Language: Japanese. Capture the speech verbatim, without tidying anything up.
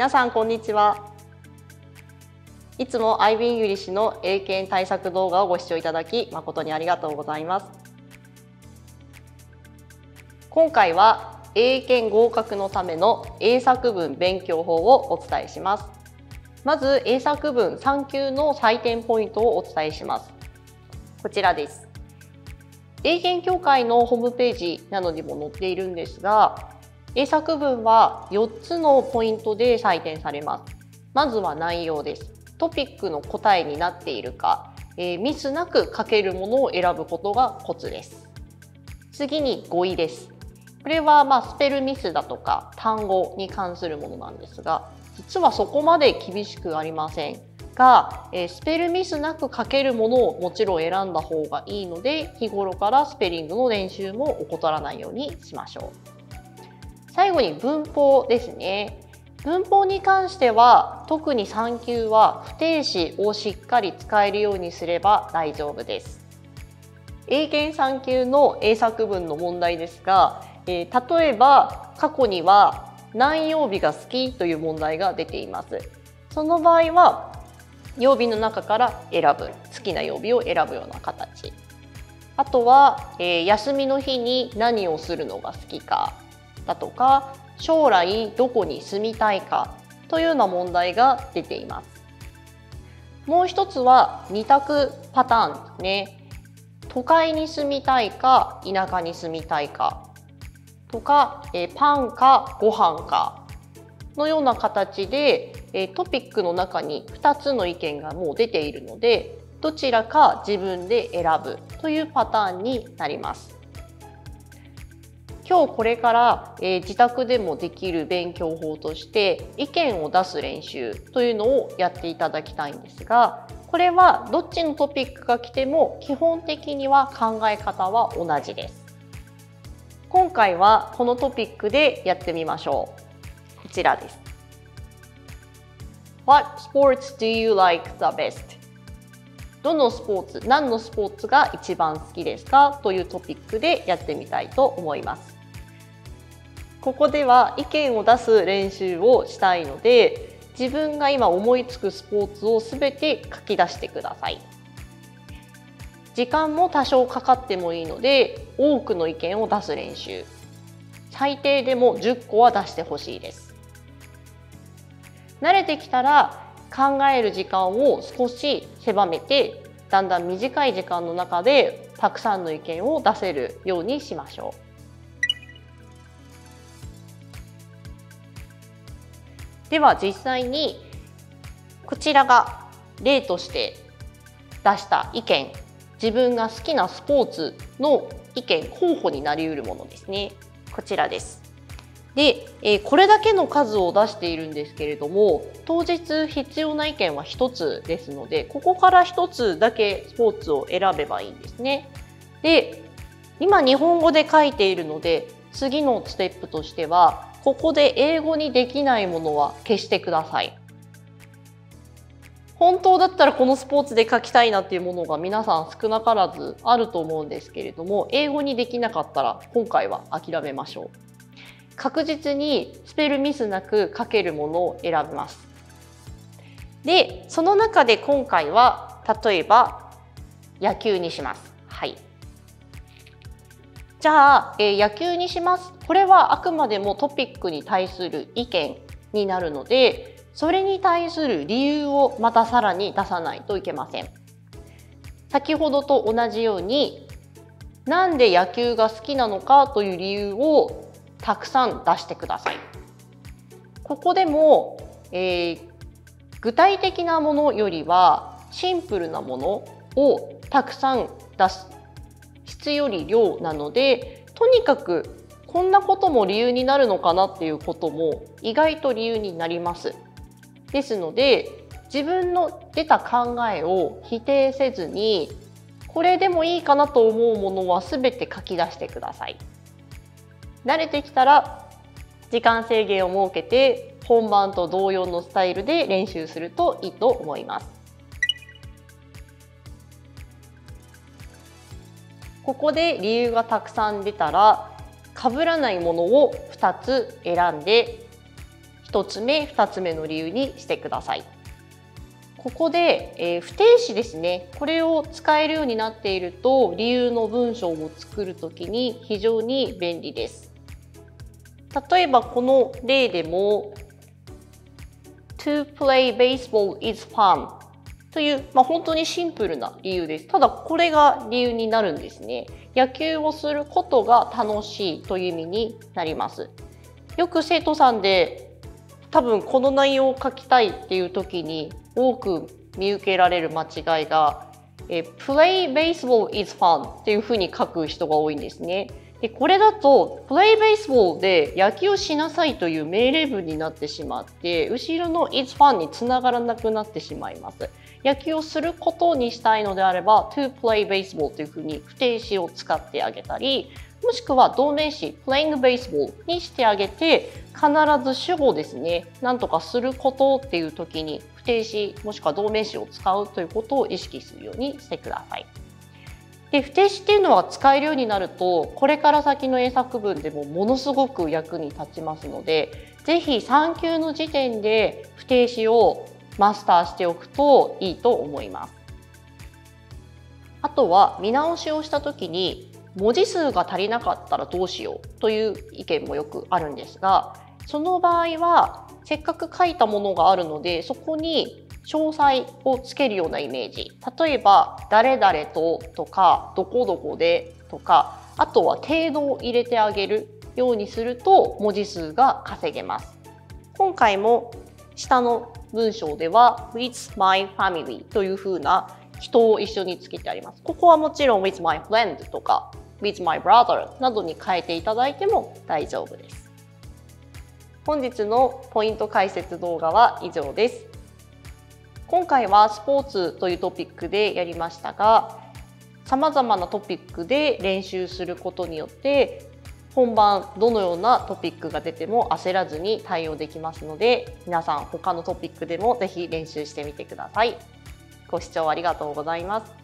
皆さんこんにちは。いつもアイビングリッシュの英検対策動画をご視聴いただき誠にありがとうございます。今回は英検合格のための英作文勉強法をお伝えします。まず英作文さん級の採点ポイントをお伝えします。こちらです。英検協会のホームページなどにも載っているんですが、英作文はよっつのポイントで採点されます。まずは内容です。トピックの答えになっているか、えー、ミスなく書けるものを選ぶことがコツです。次に語彙です。これはまあスペルミスだとか単語に関するものなんですが、実はそこまで厳しくありませんが、えー、スペルミスなく書けるものをもちろん選んだ方がいいので、日頃からスペリングの練習も怠らないようにしましょう。最後に文法ですね。文法に関しては特にさん級は不定詞をしっかり使えるようにすれば大丈夫です。英検さん級の英作文の問題ですが、えー、例えば過去には何曜日が好きという問題が出ています。その場合は曜日の中から選ぶ、好きな曜日を選ぶような形。あとは、えー、休みの日に何をするのが好きかだとか、将来どこに住みたいかというような問題が出ています。もう一つはに択パターンですね。都会に住みたいか田舎に住みたいかとか、えパンかご飯かのような形で、えトピックの中にふたつの意見がもう出ているので、どちらか自分で選ぶというパターンになります。今日これから、えー、自宅でもできる勉強法として意見を出す練習というのをやっていただきたいんですが、これはどっちのトピックが来ても基本的には考え方は同じです。今回はこのトピックでやってみましょう。こちらです。 What sports do you like the best? どのスポーツ、何のスポーツが一番好きですかというトピックでやってみたいと思います。ここでは意見を出す練習をしたいので、自分が今思いつくスポーツをすべて書き出してください。時間も多少かかってもいいので、多くの意見を出す練習、最低でもじゅっこは出してほしいです。慣れてきたら考える時間を少し狭めて、だんだん短い時間の中でたくさんの意見を出せるようにしましょう。では実際にこちらが例として出した意見、自分が好きなスポーツの意見候補になりうるものですね。こちらです。で、えー、これだけの数を出しているんですけれども、当日必要な意見はひとつですので、ここからひとつだけスポーツを選べばいいんですね。で、今日本語で書いているので、次のステップとしてはここで英語にできないものは消してください。本当だったらこのスポーツで書きたいなっていうものが皆さん少なからずあると思うんですけれども、英語にできなかったら今回は諦めましょう。確実にスペルミスなく書けるものを選びます。で、その中で今回は例えば野球にします。はい。じゃあ、えー、野球にします。これはあくまでもトピックに対する意見になるので、それに対する理由をまたさらに出さないといけません。先ほどと同じように、なんで野球が好きなのかという理由をたくさん出してください。ここでも、えー、具体的なものよりはシンプルなものをたくさん出す、質より量なので、とにかくこんなことも理由になるのかなっていうことも意外と理由になります。ですので、自分の出た考えを否定せずに、これでもいいかなと思うものは全て書き出してください。慣れてきたら時間制限を設けて、本番と同様のスタイルで練習するといいと思います。ここで理由がたくさん出たら、被らないものをふたつ選んで、ひとつめふたつめの理由にしてください。ここで、えー、不定詞ですね。これを使えるようになっていると理由の文章を作るときに非常に便利です。例えばこの例でも To play baseball is fun という、まあ、本当にシンプルな理由です。ただこれが理由になるんですね。野球をすることが楽しいという意味になります。よく生徒さんで多分この内容を書きたいっていう時に多く見受けられる間違いがえ Play baseball is fun っていうふうに書く人が多いんですね。でこれだと Play baseball で野球をしなさいという命令文になってしまって後ろの is fun につながらなくなってしまいます。野球をすることにしたいのであれば To play baseball というふうに不定詞を使ってあげたりもしくは動名詞 playing baseball にしてあげて必ず主語ですね、なんとかすることっていう時に不定詞もしくは動名詞を使うということを意識するようにしてください。で不定詞っていうのは使えるようになるとこれから先の英作文でもものすごく役に立ちますのでぜひさん級の時点で不定詞をマスターしておくといいと思います。あとは見直しをした時に文字数が足りなかったらどうしようという意見もよくあるんですが、その場合はせっかく書いたものがあるのでそこに詳細をつけるようなイメージ。例えば「誰々と」とか「どこどこで」とかあとは程度を入れてあげるようにすると文字数が稼げます。今回も下の文章では「with my family」というふうな人を一緒につけてあります。ここはもちろん with my friend とか with my brother などに変えていただいても大丈夫です。本日のポイント解説動画は以上です。今回はスポーツというトピックでやりましたが、さまざまなトピックで練習することによって本番どのようなトピックが出ても焦らずに対応できますので、皆さん他のトピックでもぜひ練習してみてください。ご視聴ありがとうございます。